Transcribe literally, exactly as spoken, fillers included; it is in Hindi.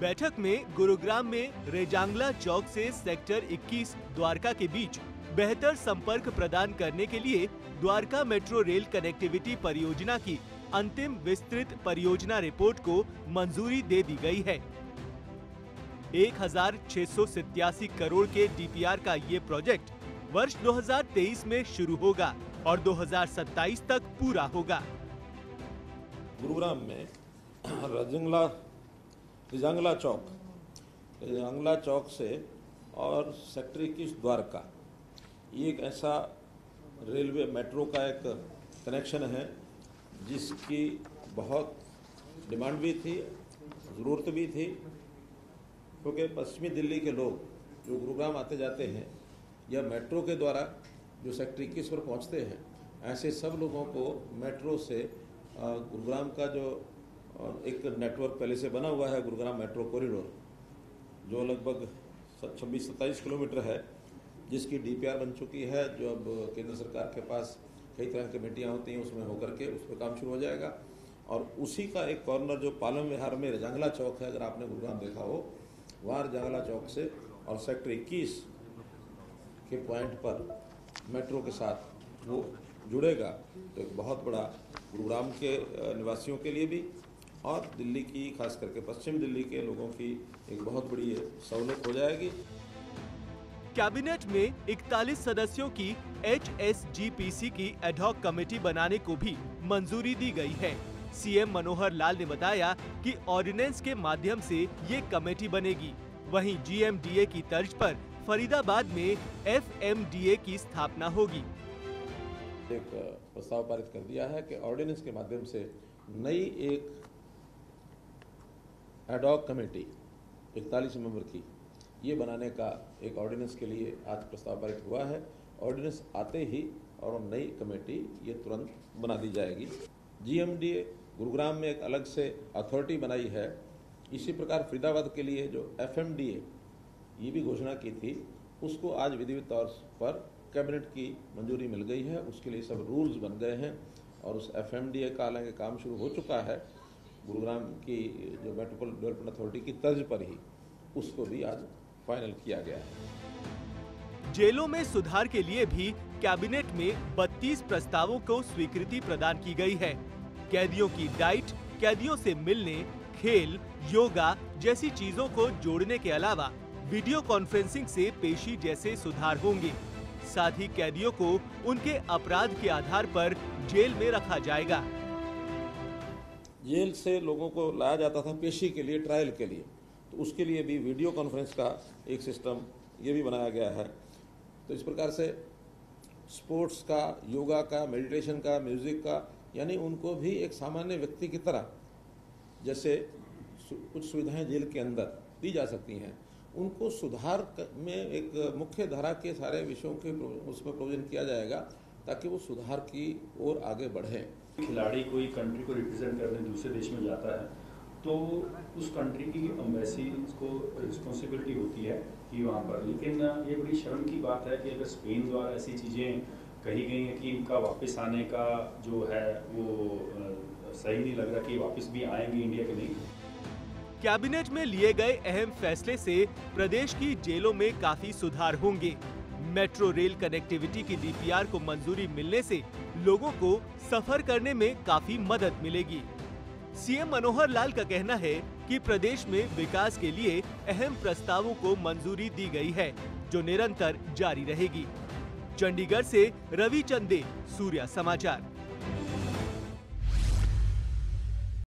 बैठक में गुरुग्राम में रेजांगला चौक से सेक्टर इक्कीस द्वारका के बीच बेहतर संपर्क प्रदान करने के लिए द्वारका मेट्रो रेल कनेक्टिविटी परियोजना की अंतिम विस्तृत परियोजना रिपोर्ट को मंजूरी दे दी गई है। एक हजार छह सौ सत्तासी करोड़ के डी पी आर का ये प्रोजेक्ट वर्ष दो हजार तेईस में शुरू होगा और दो हजार सत्ताईस तक पूरा होगा। गुरुग्राम में रजंगला रेजांगला चौक रेजांगला चौक से और सेक्टर इक्कीस द्वारका, ये एक ऐसा रेलवे मेट्रो का एक कनेक्शन है जिसकी बहुत डिमांड भी थी, ज़रूरत भी थी, क्योंकि पश्चिमी दिल्ली के लोग जो गुरुग्राम आते जाते हैं या मेट्रो के द्वारा जो सेक्टर इक्कीस पर पहुँचते हैं, ऐसे सब लोगों को मेट्रो से गुरुग्राम का जो एक नेटवर्क पहले से बना हुआ है, गुरुग्राम मेट्रो कॉरिडोर, जो लगभग छब्बीस सत्ताईस किलोमीटर है, जिसकी डी पी आर बन चुकी है, जो अब केंद्र सरकार के पास कई तरह की कमेटियाँ होती हैं, उसमें होकर के उस पर काम शुरू हो जाएगा। और उसी का एक कॉर्नर जो पालम विहार में रेजांगला चौक है, अगर आपने गुरुग्राम देखा हो, वहाँ रेजांगला चौक से और सेक्टर इक्कीस के पॉइंट पर मेट्रो के साथ वो जुड़ेगा, तो एक बहुत बड़ा गुरुग्राम के निवासियों के लिए भी और दिल्ली की, खास करके पश्चिम दिल्ली के लोगों की एक बहुत बड़ी सहूलियत हो जाएगी। कैबिनेट में इकतालीस सदस्यों की H S G P C की एडहॉक कमेटी बनाने को भी मंजूरी दी गई है। सी एम मनोहर लाल ने बताया कि ऑर्डिनेंस के माध्यम से ये कमेटी बनेगी। वहीं जी एम डी ए की तर्ज पर फरीदाबाद में एफ एम डी ए की स्थापना होगी। एक प्रस्ताव पारित कर दिया है कि ऑर्डिनेंस के माध्यम से नई एक एडहॉक कमेटी इकतालीस मेंबर की ये बनाने का एक ऑर्डिनेंस के लिए आज प्रस्ताव पारित हुआ है। ऑर्डिनेंस आते ही और नई कमेटी ये तुरंत बना दी जाएगी। G M D A Gurugram में एक अलग से अथॉरिटी बनाई है। इसी प्रकार फरीदाबाद के लिए जो एफ एम डी ए ये भी घोषणा की थी, उसको आज विधिवत तौर पर कैबिनेट की मंजूरी मिल गई है। उसके लिए सब रूल्स बन गए हैं और उस एफ एम डी ए का हालांकि काम शुरू हो चुका है, गुरुग्राम की जो मेट्रोपोल डेवलपमेंट अथॉरिटी की तर्ज पर ही उसको भी आज फाइनल किया गया है। जेलों में सुधार के लिए भी कैबिनेट में बत्तीस प्रस्तावों को स्वीकृति प्रदान की गई है। कैदियों की डाइट, कैदियों से मिलने, खेल, योगा जैसी चीजों को जोड़ने के अलावा वीडियो कॉन्फ्रेंसिंग से पेशी जैसे सुधार होंगे। साथ ही कैदियों को उनके अपराध के आधार पर जेल में रखा जाएगा। जेल से लोगों को लाया जाता था पेशी के लिए, ट्रायल के लिए, तो उसके लिए भी वीडियो कॉन्फ्रेंस का एक सिस्टम ये भी बनाया गया है। तो इस प्रकार से स्पोर्ट्स का, योगा का, मेडिटेशन का, म्यूजिक का, यानी उनको भी एक सामान्य व्यक्ति की तरह जैसे कुछ सुविधाएं जेल के अंदर दी जा सकती हैं, उनको सुधार में एक मुख्य धारा के सारे विषयों के उसमें प्रोविजन किया जाएगा ताकि वो सुधार की ओर आगे बढ़े। खिलाड़ी कोई कंट्री को रिप्रेजेंट करने दूसरे देश में जाता है तो उस कंट्री की एम्बेसी को रिस्पॉन्सिबिलिटी होती है कि वहाँ पर, लेकिन ये बड़ी शर्म की बात है कि अगर स्पेन द्वारा ऐसी चीज़ें कही गई हैं कि इनका वापस आने का जो है वो सही नहीं लग रहा कि वापस भी आएंगे इंडिया के नहीं। कैबिनेट में लिए गए अहम फैसले से प्रदेश की जेलों में काफी सुधार होंगे। मेट्रो रेल कनेक्टिविटी की डी पी आर को मंजूरी मिलने से लोगों को सफर करने में काफी मदद मिलेगी। सी एम मनोहर लाल का कहना है कि प्रदेश में विकास के लिए अहम प्रस्तावों को मंजूरी दी गई है, जो निरंतर जारी रहेगी। चंडीगढ़ से रवि चंदे, सूर्या समाचार।